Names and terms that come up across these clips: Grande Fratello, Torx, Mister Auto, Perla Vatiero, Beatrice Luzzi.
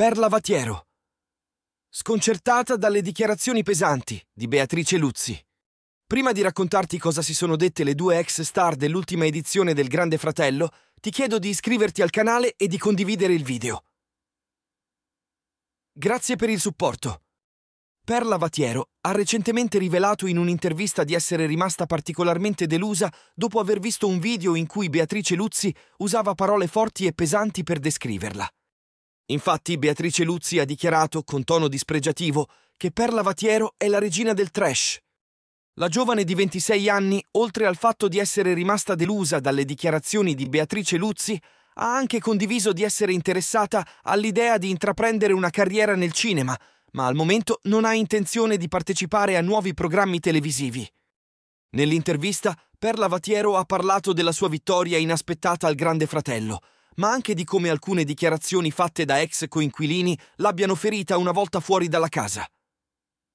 Perla Vatiero, sconcertata dalle dichiarazioni pesanti di Beatrice Luzzi. Prima di raccontarti cosa si sono dette le due ex star dell'ultima edizione del Grande Fratello, ti chiedo di iscriverti al canale e di condividere il video. Grazie per il supporto. Perla Vatiero ha recentemente rivelato in un'intervista di essere rimasta particolarmente delusa dopo aver visto un video in cui Beatrice Luzzi usava parole forti e pesanti per descriverla. Infatti Beatrice Luzzi ha dichiarato, con tono dispregiativo, che Perla Vatiero è la regina del trash. La giovane di 26 anni, oltre al fatto di essere rimasta delusa dalle dichiarazioni di Beatrice Luzzi, ha anche condiviso di essere interessata all'idea di intraprendere una carriera nel cinema, ma al momento non ha intenzione di partecipare a nuovi programmi televisivi. Nell'intervista, Perla Vatiero ha parlato della sua vittoria inaspettata al Grande Fratello, ma anche di come alcune dichiarazioni fatte da ex coinquilini l'abbiano ferita una volta fuori dalla casa.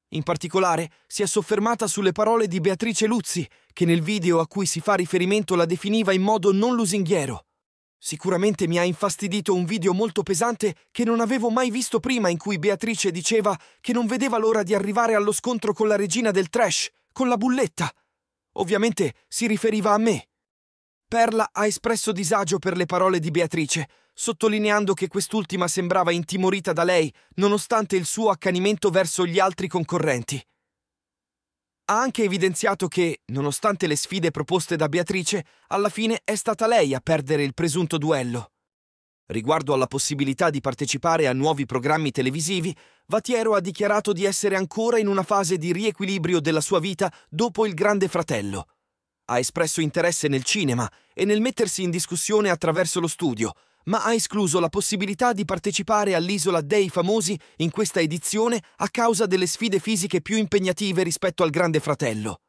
In particolare, si è soffermata sulle parole di Beatrice Luzzi, che nel video a cui si fa riferimento la definiva in modo non lusinghiero. Sicuramente mi ha infastidito un video molto pesante che non avevo mai visto prima, in cui Beatrice diceva che non vedeva l'ora di arrivare allo scontro con la regina del trash, con la bulletta. Ovviamente si riferiva a me. Perla ha espresso disagio per le parole di Beatrice, sottolineando che quest'ultima sembrava intimorita da lei, nonostante il suo accanimento verso gli altri concorrenti. Ha anche evidenziato che, nonostante le sfide proposte da Beatrice, alla fine è stata lei a perdere il presunto duello. Riguardo alla possibilità di partecipare a nuovi programmi televisivi, Vatiero ha dichiarato di essere ancora in una fase di riequilibrio della sua vita dopo il Grande Fratello. Ha espresso interesse nel cinema e nel mettersi in discussione attraverso lo studio, ma ha escluso la possibilità di partecipare all'Isola dei Famosi in questa edizione a causa delle sfide fisiche più impegnative rispetto al Grande Fratello.